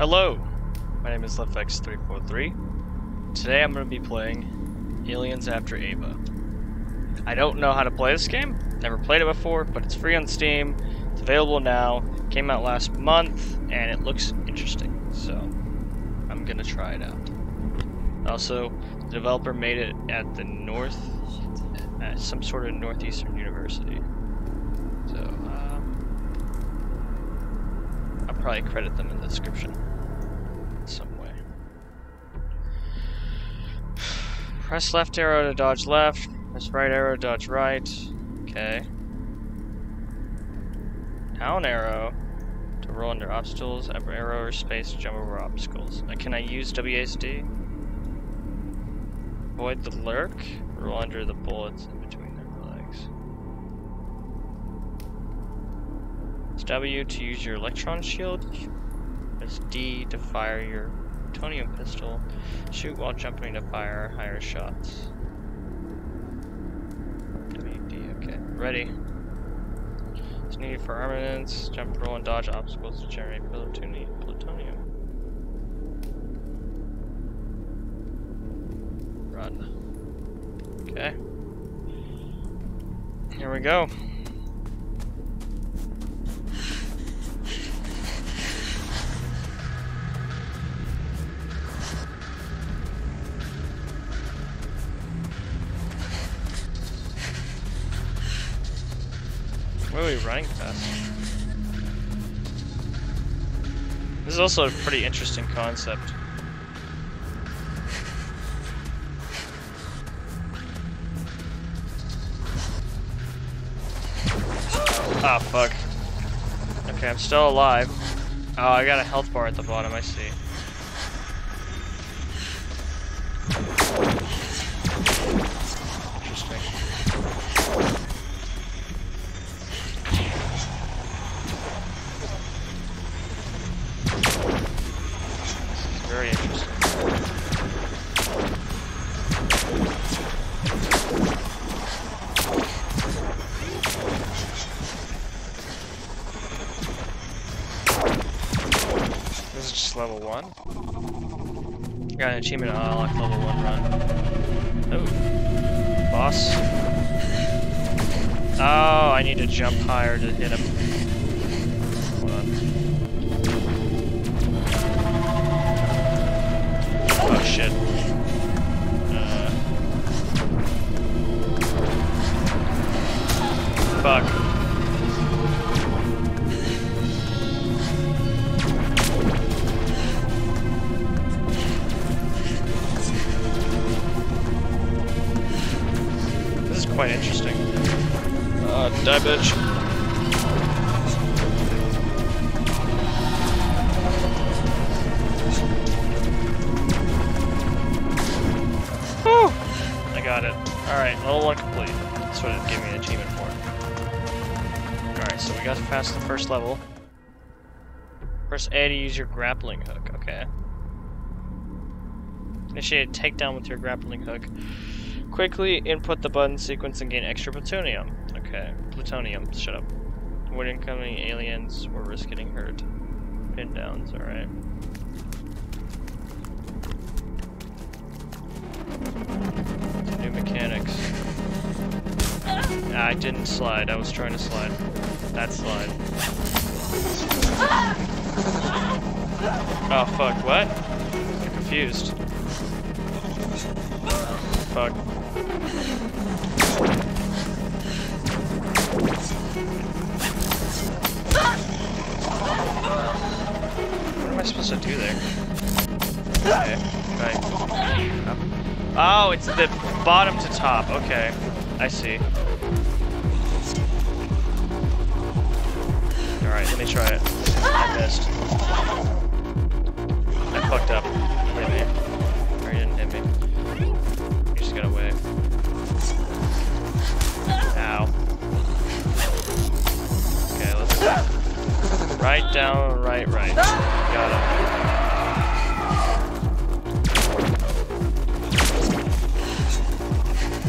Hello, my name is Lithex343. Today I'm going to be playing Aliens After Ava. I don't know how to play this game, never played it before, but it's free on Steam, it's available now, came out last month, and it looks interesting, so I'm going to try it out. Also, the developer made it at the some sort of northeastern university, so I'll probably credit them in the description. Some way. Press left arrow to dodge left. Press right arrow to dodge right. Okay. Down arrow to roll under obstacles. Up arrow or space to jump over obstacles. Can I use WASD? Avoid the lurk. Roll under the bullets in between their legs. Press W to use your electron shield. Press D to fire your plutonium pistol. Shoot while jumping to fire higher shots. WD, okay. Ready. It's needed for armaments. Jump, roll, and dodge obstacles to generate plutonium. Run. Okay. Here we go. Why are we running fast? This is also a pretty interesting concept. Ah, oh, fuck. Okay, I'm still alive. Oh, I got a health bar at the bottom, I see. Level 1. Got an achievement to unlock level 1 run. Oh. Boss. Oh, I need to jump higher to hit him. Hold on. Oh shit. Fuck. Quite interesting. Die, bitch. Whew! I got it. Alright, level 1 complete. That's what it gave me an achievement for. Alright, so we got past the first level. Press A to use your grappling hook. Okay. Initiate a takedown with your grappling hook. Quickly input the button sequence and gain extra plutonium. Okay, plutonium, shut up. Avoid incoming aliens or risk getting hurt. Pin downs, alright. New mechanics. I didn't slide, I was trying to slide. That slide. Oh fuck, what? I'm confused. Fuck. What am I supposed to do there? Okay, right. Up. Oh, it's the bottom to top. Okay, I see. Alright, let me try it. I missed. I fucked up. Wait, or he didn't hit me. Get away. Ow. Okay, let's go. Right down, right, right. Got him.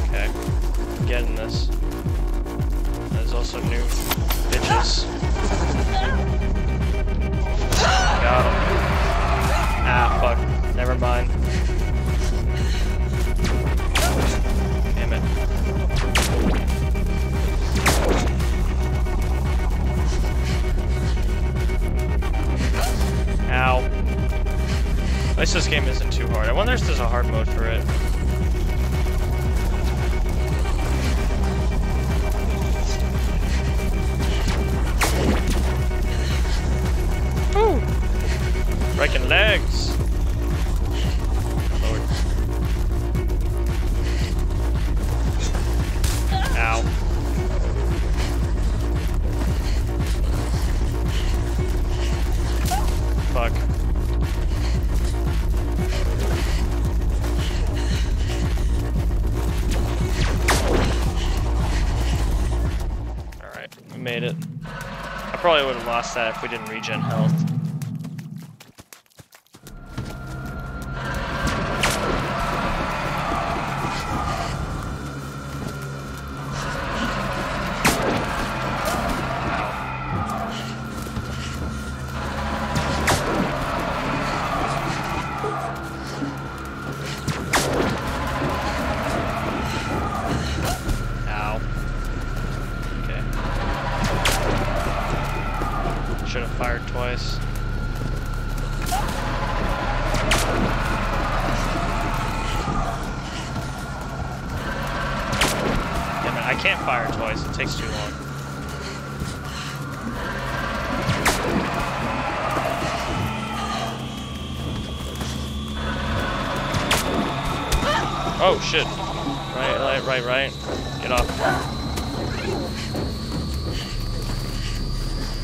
Okay. I'm getting this. There's also new bitches. Got him. At least this game isn't too hard. I wonder if there's a hard mode for it. Woo! Breaking legs! Lord. Ow. Made it. I probably would have lost that if we didn't regen health. Should have fired twice. Damn it, I can't fire twice, it takes too long. Oh shit. Right. Get off.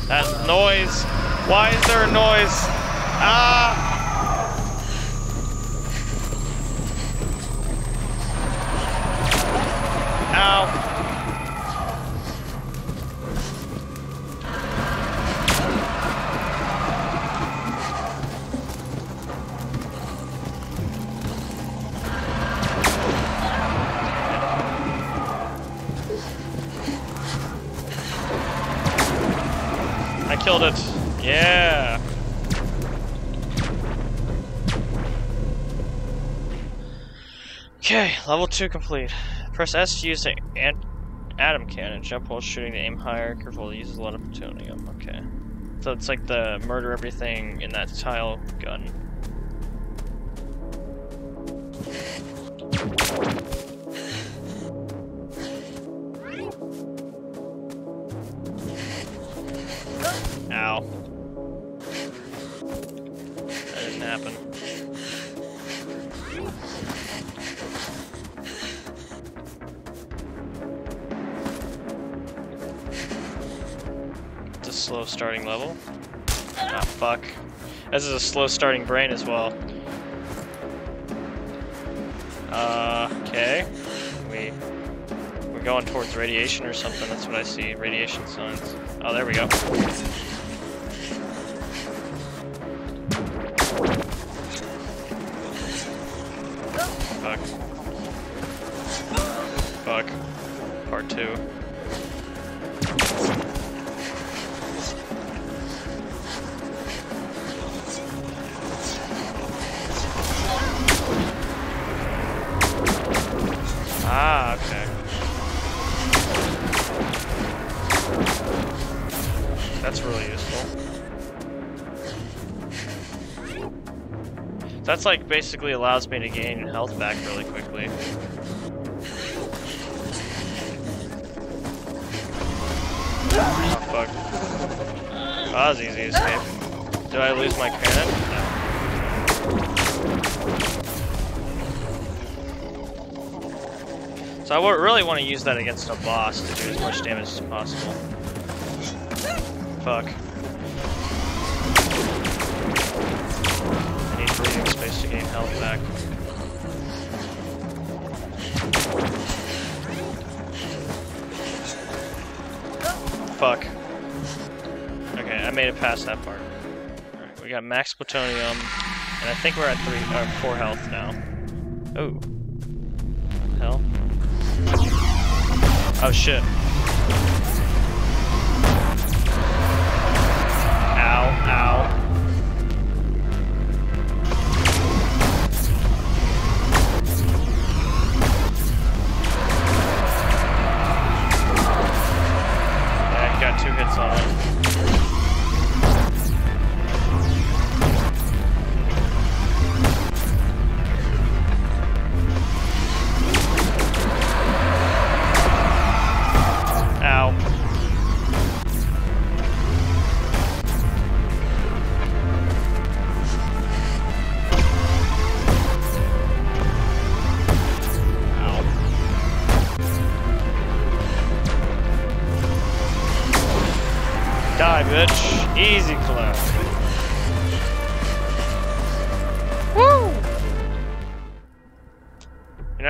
That noise. Why is there a noise? Ah! Killed it. Yeah. Okay, level 2 complete. Press S to use the atom cannon. Jump while shooting to aim higher. Careful, it uses a lot of plutonium. Okay. So it's like the murder everything in that tile gun. Ow. That didn't happen. It's a slow starting level. Ah, fuck. This is a slow starting brain as well. Okay. We're going towards radiation or something, that's what I see. Radiation signs. Oh, there we go. Fuck. Part 2. Ah, okay. That's really useful. That's like basically allows me to gain health back really quickly. Oh, fuck. Oh, that was easy to escape. Did I lose my cannon? No. So I really want to use that against a boss to do as much damage as possible. Fuck. I need breathing space to gain health back. Fuck. Okay, I made it past that part. Alright, we got max plutonium, and I think we're at 4 health now. Oh. What the hell? Oh shit.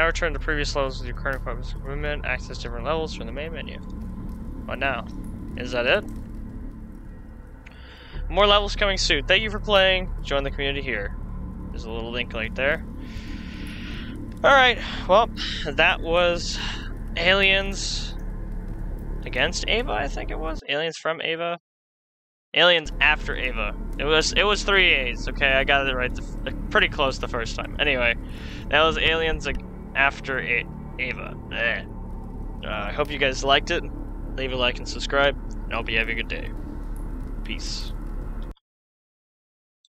return to previous levels with your current equipment. Access different levels from the main menu. What now? Is that it? More levels coming soon. Thank you for playing. Join the community here. There's a little link right there. Alright, well, that was Aliens Against Ava, I think it was? Aliens from Ava? Aliens After Ava. It was three A's, okay? I got it right pretty close the first time. Anyway, that was Aliens After Ava. I hope you guys liked it. Leave a like and subscribe, and I'll be having a good day. Peace.